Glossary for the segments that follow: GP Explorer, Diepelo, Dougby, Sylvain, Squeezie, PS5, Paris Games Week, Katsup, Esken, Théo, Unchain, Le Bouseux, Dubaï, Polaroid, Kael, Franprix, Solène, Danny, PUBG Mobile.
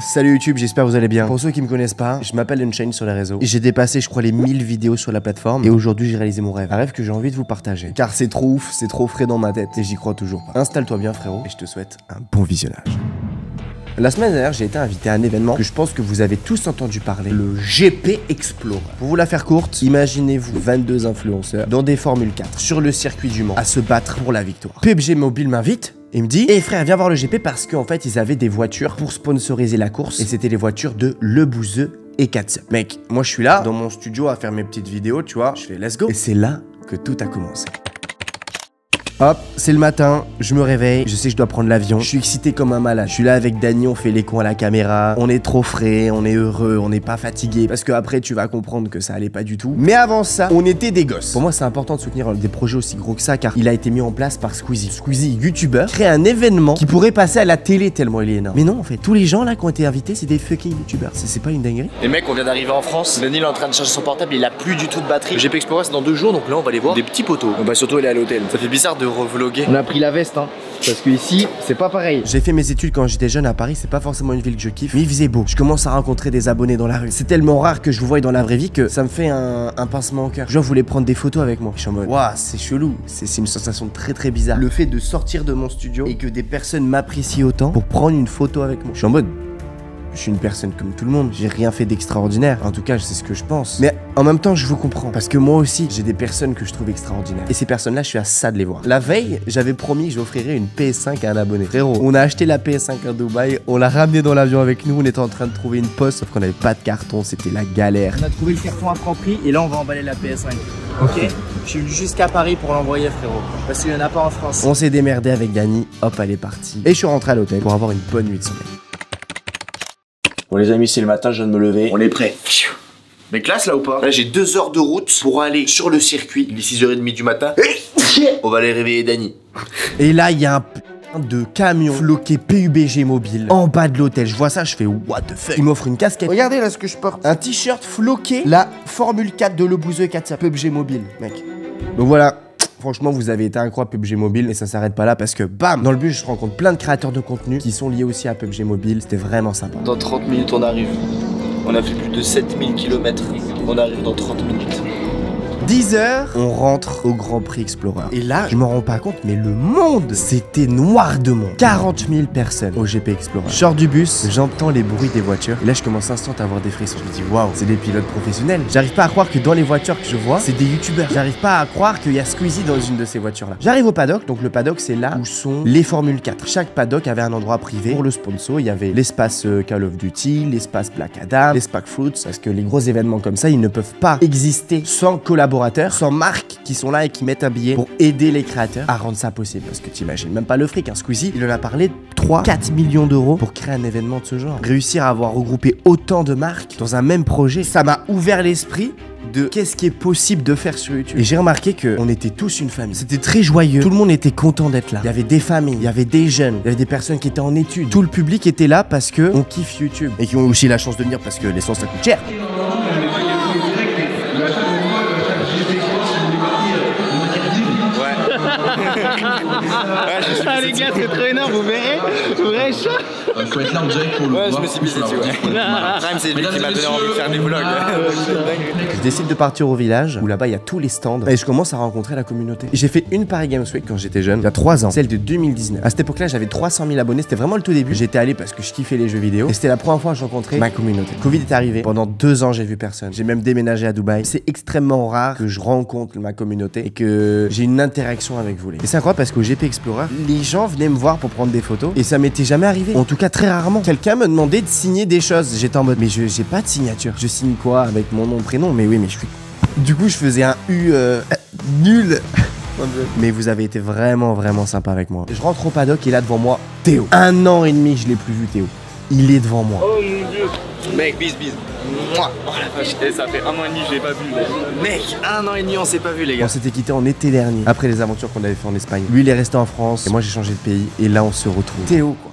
Salut YouTube, j'espère que vous allez bien. Pour ceux qui me connaissent pas, je m'appelle Unchain sur les réseaux. J'ai dépassé je crois les 1000 vidéos sur la plateforme et aujourd'hui j'ai réalisé mon rêve. Un rêve que j'ai envie de vous partager. Car c'est trop ouf, c'est trop frais dans ma tête et j'y crois toujours pas. Installe-toi bien frérot et je te souhaite un bon visionnage. La semaine dernière, j'ai été invité à un événement que je pense que vous avez tous entendu parler, le GP Explorer. Pour vous la faire courte, imaginez-vous 22 influenceurs dans des Formule 4 sur le circuit du Mans à se battre pour la victoire. PUBG Mobile m'invite. Il me dit, eh frère, viens voir le GP parce qu'en fait, ils avaient des voitures pour sponsoriser la course. Et c'était les voitures de Le Bouseux et Katsup. Mec, moi je suis là, dans mon studio à faire mes petites vidéos, tu vois. Je fais let's go. Et c'est là que tout a commencé. Hop, c'est le matin, je me réveille, je sais que je dois prendre l'avion, je suis excité comme un malade. Je suis là avec Danny, on fait les cons à la caméra, on est trop frais, on est heureux, on n'est pas fatigué. Parce que après tu vas comprendre que ça allait pas du tout. Mais avant ça, on était des gosses. Pour moi c'est important de soutenir des projets aussi gros que ça car il a été mis en place par Squeezie. Squeezie, youtubeur, crée un événement qui pourrait passer à la télé tellement il est énorme. Mais non en fait, tous les gens là qui ont été invités c'est des fucking youtubeurs, c'est pas une dinguerie. Les mecs on vient d'arriver en France, Danny est en train de charger son portable, il a plus du tout de batterie. Le GP Explorer c'est dans 2 jours donc là on va aller voir des petits poteaux. On va surtout aller à l'hôtel, ça fait bizarre de revloguer. On a pris la veste hein, parce que ici c'est pas pareil. J'ai fait mes études quand j'étais jeune à Paris, c'est pas forcément une ville que je kiffe, mais il faisait beau. Je commence à rencontrer des abonnés dans la rue. C'est tellement rare que je vous voie dans la vraie vie que ça me fait un pincement au cœur. Je voulais prendre des photos avec moi. Je suis en mode, waouh, c'est chelou, c'est une sensation très très bizarre. Le fait de sortir de mon studio et que des personnes m'apprécient autant pour prendre une photo avec moi. Je suis en mode, je suis une personne comme tout le monde, j'ai rien fait d'extraordinaire. En tout cas, c'est ce que je pense. Mais en même temps, je vous comprends. Parce que moi aussi, j'ai des personnes que je trouve extraordinaires. Et ces personnes-là, je suis à ça de les voir. La veille, j'avais promis que j'offrirais une PS5 à un abonné. Frérot, on a acheté la PS5 à Dubaï, on l'a ramenée dans l'avion avec nous, on était en train de trouver une poste, sauf qu'on n'avait pas de carton, c'était la galère. On a trouvé le carton à Franprix et là, on va emballer la PS5. Ok, je suis jusqu'à Paris pour l'envoyer, frérot. Parce qu'il n'y en a pas en France. On s'est démerdé avec Danny, hop, elle est partie. Et je suis rentré à l'hôtel pour avoir une bonne nuit de sommeil. Bon les amis, c'est le matin, je viens de me lever. On est prêt. Mais classe là ou pas? Là j'ai 2 heures de route pour aller sur le circuit. Il est 6h30 du matin. On va aller réveiller Danny. Et là il y a un de camion floqué PUBG Mobile en bas de l'hôtel. Je vois ça, je fais what the fuck. Il m'offre une casquette. Regardez là ce que je porte. Un t-shirt floqué. La Formule 4 de Le Bouseux 400 PUBG Mobile, mec. Donc voilà. Franchement, vous avez été incroyable PUBG Mobile et ça s'arrête pas là parce que bam, dans le bus, je rencontre plein de créateurs de contenu qui sont liés aussi à PUBG Mobile. C'était vraiment sympa. Dans 30 minutes, on arrive. On a fait plus de 7000 km. On arrive dans 30 minutes. 10h, on rentre au Grand Prix Explorer. Et là, je m'en rends pas compte, mais le monde, c'était noir de monde. 40 000 personnes au GP Explorer. Je sors du bus, j'entends les bruits des voitures. Et là, je commence instant à avoir des frissons. Je me dis, waouh, c'est des pilotes professionnels. J'arrive pas à croire que dans les voitures que je vois, c'est des youtubeurs. J'arrive pas à croire qu'il y a Squeezie dans une de ces voitures-là. J'arrive au paddock. Donc, le paddock, c'est là où sont les Formule 4. Chaque paddock avait un endroit privé pour le sponsor. Il y avait l'espace Call of Duty, l'espace Black Adam, l'espace Fruits. Parce que les gros événements comme ça, ils ne peuvent pas exister sans collaborer, sans marques qui sont là et qui mettent un billet pour aider les créateurs à rendre ça possible. Parce que t'imagines même pas le fric, hein. Squeezie, il en a parlé 3-4 millions d'euros pour créer un événement de ce genre. Réussir à avoir regroupé autant de marques dans un même projet, ça m'a ouvert l'esprit de qu'est-ce qui est possible de faire sur YouTube. Et j'ai remarqué qu'on était tous une famille. C'était très joyeux, tout le monde était content d'être là. Il y avait des familles, il y avait des jeunes, il y avait des personnes qui étaient en études. Tout le public était là parce que on kiffe YouTube. Et qui ont aussi la chance de venir parce que l'essence ça coûte cher. Ah les gars, c'est trop énorme, vous verrez. Faut être là en direct pour le voir. Ouais, je me suis misé dessus, ouais. Rhyme, c'est lui qui m'a donné envie de faire des vlogs. Je décide de partir au village où là-bas il y a tous les stands et je commence à rencontrer la communauté. J'ai fait une Paris Games Week quand j'étais jeune, il y a 3 ans, celle de 2019. À cette époque-là, j'avais 300 000 abonnés, c'était vraiment le tout début. J'étais allé parce que je kiffais les jeux vidéo et c'était la première fois que je rencontrais ma communauté. Covid est arrivé, pendant 2 ans, j'ai vu personne. J'ai même déménagé à Dubaï. C'est extrêmement rare que je rencontre ma communauté et que j'ai une interaction avec vous. Et c'est incroyable parce qu'au GP Explorer, les gens venaient me voir pour prendre des photos et ça m'était jamais arrivé. En tout cas, très rarement. Quelqu'un me demandait de signer des choses. J'étais en mode, mais j'ai pas de signature. Je signe quoi avec mon nom, prénom? Mais oui, mais je suis. Du coup, je faisais un U nul. Mais vous avez été vraiment, vraiment sympa avec moi. Je rentre au paddock et là devant moi, Théo. 1 an et demi, je l'ai plus vu, Théo. Il est devant moi. Oh mon dieu. Mec, bis bis. Mouah. Oh la vache, ça fait 1 an et demi que je l'ai pas vu. Mec, 1 an et demi on s'est pas vu les gars. On s'était quitté en été dernier, après les aventures qu'on avait fait en Espagne. Lui il est resté en France, et moi j'ai changé de pays, et là on se retrouve. Théo quoi.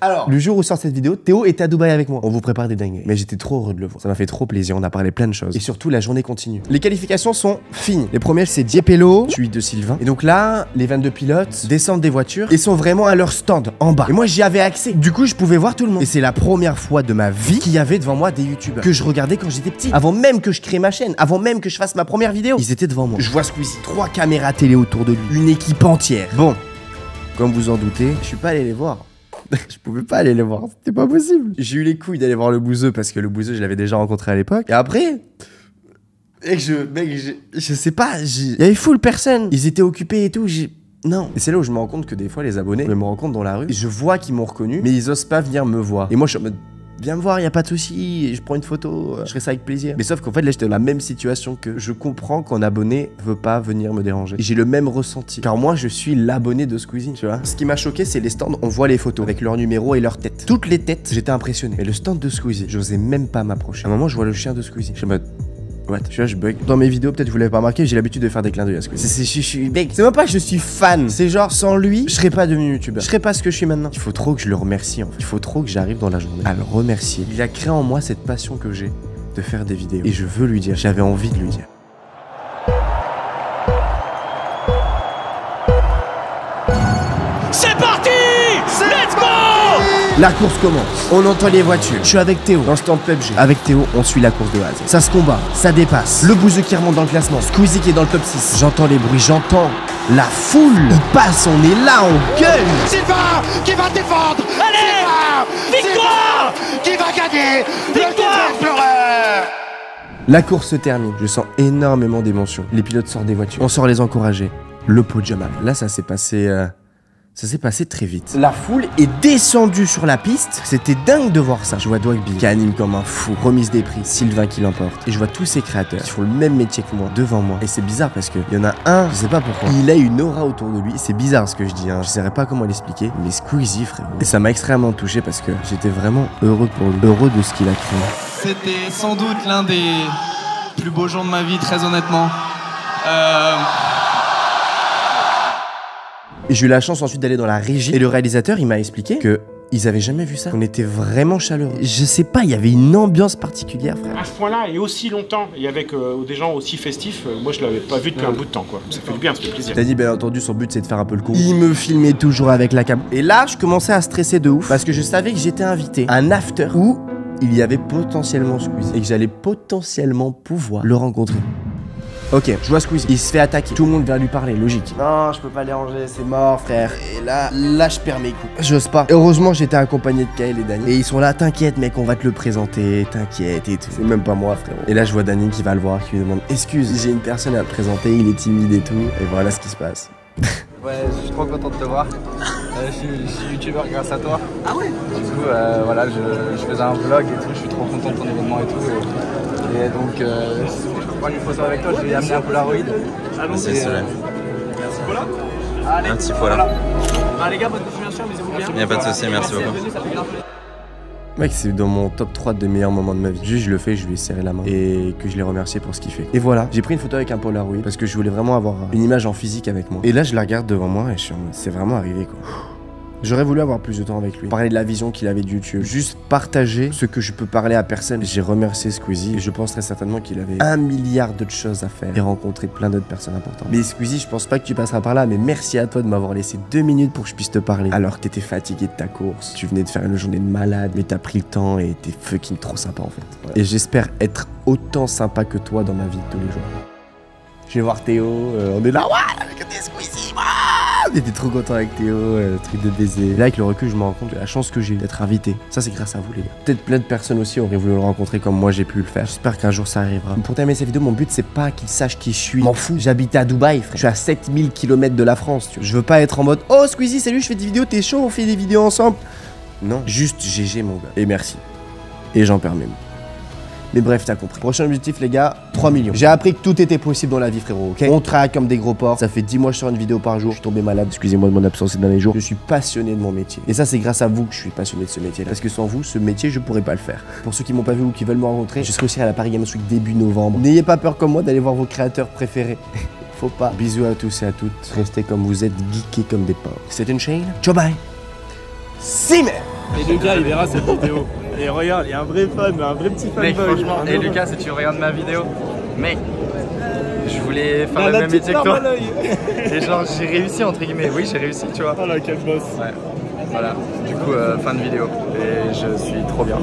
Alors, le jour où sort cette vidéo, Théo était à Dubaï avec moi. On vous prépare des dingueries. Mais j'étais trop heureux de le voir. Ça m'a fait trop plaisir. On a parlé plein de choses. Et surtout, la journée continue. Les qualifications sont finies. Les premières, c'est Diepelo, celui de Sylvain. Et donc là, les 22 pilotes descendent des voitures et sont vraiment à leur stand en bas. Et moi, j'y avais accès. Du coup, je pouvais voir tout le monde. Et c'est la première fois de ma vie qu'il y avait devant moi des youtubeurs que je regardais quand j'étais petit. Avant même que je crée ma chaîne, avant même que je fasse ma première vidéo, ils étaient devant moi. Je vois Squeezie, 3 caméras télé autour de lui, une équipe entière. Bon, comme vous en doutez, je suis pas allé les voir. Je pouvais pas aller les voir, c'était pas possible. J'ai eu les couilles d'aller voir le Bouseux parce que le Bouseux, je l'avais déjà rencontré à l'époque. Et après, et que je sais pas, il y avait full personne. Ils étaient occupés et tout, non. Et c'est là où je me rends compte que des fois, les abonnés, je me rends compte dans la rue, je vois qu'ils m'ont reconnu, mais ils osent pas venir me voir. Et moi, je suis en mode, viens me voir, y a pas de souci, je prends une photo, je ferai ça avec plaisir. Mais sauf qu'en fait, là, j'étais dans la même situation que je comprends qu'un abonné veut pas venir me déranger. J'ai le même ressenti, car moi, je suis l'abonné de Squeezie, tu vois. Ce qui m'a choqué, c'est les stands, on voit les photos avec leur numéro et leur tête. Toutes les têtes, j'étais impressionné. Mais le stand de Squeezie, j'osais même pas m'approcher. À un moment, je vois le chien de Squeezie. Je me mode, what, tu vois, je bug. Dans mes vidéos, peut-être vous l'avez pas remarqué, j'ai l'habitude de faire des clins d'œil à Squeezie. Je suis bug. C'est même pas que je suis fan. C'est genre, sans lui, je serais pas devenu youtubeur. Je serais pas ce que je suis maintenant. Il faut trop que je le remercie, en fait. Il faut trop que j'arrive dans la journée à le remercier. Il a créé en moi cette passion que j'ai de faire des vidéos. Et je veux lui dire, j'avais envie de lui dire. C'est parti! Let's go! La course commence, on entend les voitures, je suis avec Théo dans le stand PUBG. Avec Théo, on suit la course de Haz. Ça se combat, ça dépasse, le Bouseux qui remonte dans le classement, Squeezie qui est dans le top 6. J'entends les bruits, j'entends la foule, on passe, on est là, on gueule. Sylvain qui va défendre, allez, victoire, qui va gagner, victoire, le GP Explorer. La course se termine, je sens énormément d'émotions. Les pilotes sortent des voitures, on sort les encourager, le podium arrive. Là ça s'est passé... Ça s'est passé très vite. La foule est descendue sur la piste. C'était dingue de voir ça. Je vois Dougby qui anime comme un fou. Remise des prix. Sylvain qui l'emporte. Et je vois tous ces créateurs qui font le même métier que moi devant moi. Et c'est bizarre parce qu'il y en a un, je sais pas pourquoi, il a une aura autour de lui. C'est bizarre ce que je dis, hein. Je saurais pas comment l'expliquer. Mais Squeezie, frérot. Et ça m'a extrêmement touché parce que j'étais vraiment heureux pour lui. Heureux de ce qu'il a créé. C'était sans doute l'un des plus beaux gens de ma vie, très honnêtement. Et j'ai eu la chance ensuite d'aller dans la régie. Et le réalisateur, il m'a expliqué que ils avaient jamais vu ça. On était vraiment chaleureux. Je sais pas, il y avait une ambiance particulière, frère. À ce point-là, et aussi longtemps, et avec des gens aussi festifs, moi je l'avais pas vu depuis un bout de temps, quoi. Ça fait du bien, ça fait plaisir. T'as dit, bien entendu, son but c'est de faire un peu le con. Il me filmait toujours avec la cam. Et là, je commençais à stresser de ouf parce que je savais que j'étais invité à un after où il y avait potentiellement Squeezie et que j'allais potentiellement pouvoir le rencontrer. Ok, je vois Squeezie, il se fait attaquer. Tout le monde vient lui parler, logique. Non, je peux pas les ranger, c'est mort, frère. Et là, je perds mes coups. J'ose pas. Heureusement, j'étais accompagné de Kael et Danny. Et ils sont là, t'inquiète, mec, on va te le présenter, t'inquiète et tout. C'est même pas moi, frérot. Et là, je vois Danny qui va le voir, qui lui demande excuse, j'ai une personne à te présenter, il est timide et tout. Et voilà ce qui se passe. Ouais, je suis trop content de te voir. Je suis youtubeur grâce à toi. Ah ouais? Du coup, voilà, je faisais un vlog et tout, je suis trop content de ton événement et tout. Et donc, je peux prendre une photo avec toi, je vais amener un Polaroid. Merci Solène. Merci Polaroid. Allez, un petit Polaroid. Ah les gars, bonne continuation, amusez-vous bien. Il n'y a pas de souci, merci beaucoup. Mec, c'est dans mon top 3 des meilleurs moments de ma vie. Juste, je le fais, je lui ai serré la main et que je l'ai remercié pour ce qu'il fait. Et voilà, j'ai pris une photo avec un Polaroid parce que je voulais vraiment avoir une image en physique avec moi. Et là, je la regarde devant moi et je suis en mode, c'est vraiment arrivé quoi. J'aurais voulu avoir plus de temps avec lui, parler de la vision qu'il avait de YouTube, juste partager ce que je peux parler à personne. J'ai remercié Squeezie et je pense très certainement qu'il avait 1 milliard d'autres choses à faire et rencontrer plein d'autres personnes importantes. Mais Squeezie, je pense pas que tu passeras par là, mais merci à toi de m'avoir laissé 2 minutes pour que je puisse te parler. Alors que t'étais fatigué de ta course, tu venais de faire une journée de malade, mais t'as pris le temps et t'es fucking trop sympa en fait. Voilà. Et j'espère être autant sympa que toi dans ma vie de tous les jours. Je vais voir Théo, on est là, ouais, regardez Squeezie, ouais. J'étais trop content avec Théo, truc de baiser. Là, avec le recul, je me rends compte de la chance que j'ai eu d'être invité. Ça, c'est grâce à vous, les gars. Peut-être plein de personnes aussi auraient voulu le rencontrer comme moi, j'ai pu le faire. J'espère qu'un jour, ça arrivera. Pour terminer cette vidéo, mon but, c'est pas qu'ils sachent qui je suis. M'en fous. J'habite à Dubaï, frère. Je suis à 7000 km de la France, tu vois. Je veux pas être en mode, oh, Squeezie, salut, je fais des vidéos, t'es chaud, on fait des vidéos ensemble. Non, juste GG, mon gars. Et merci. Et j'en perds même. Mais bref, t'as compris. Prochain objectif, les gars, 3 millions. J'ai appris que tout était possible dans la vie, frérot, ok? On travaille comme des gros porcs. Ça fait 10 mois que je sors une vidéo par jour. Je suis tombé malade, excusez-moi de mon absence ces derniers jours. Je suis passionné de mon métier. Et ça, c'est grâce à vous que je suis passionné de ce métier. Parce que sans vous, ce métier, je pourrais pas le faire. Pour ceux qui m'ont pas vu ou qui veulent me rencontrer, je serai aussi à la Paris Games Week début novembre. N'ayez pas peur comme moi d'aller voir vos créateurs préférés. Faut pas. Bisous à tous et à toutes. Restez comme vous êtes, geekés comme des porcs. C'est Unchain. Ciao bye. See me. Et Lucas, il verra cette vidéo. Et regarde, il y a un vrai fan, un vrai petit fan. Mec, franchement, et Lucas, si tu regardes ma vidéo, mec, je voulais faire le même métier que toi. Et genre, j'ai réussi, entre guillemets. Oui, j'ai réussi, tu vois. Oh là, quel boss. Ouais. Voilà, du coup, fin de vidéo. Et je suis trop bien.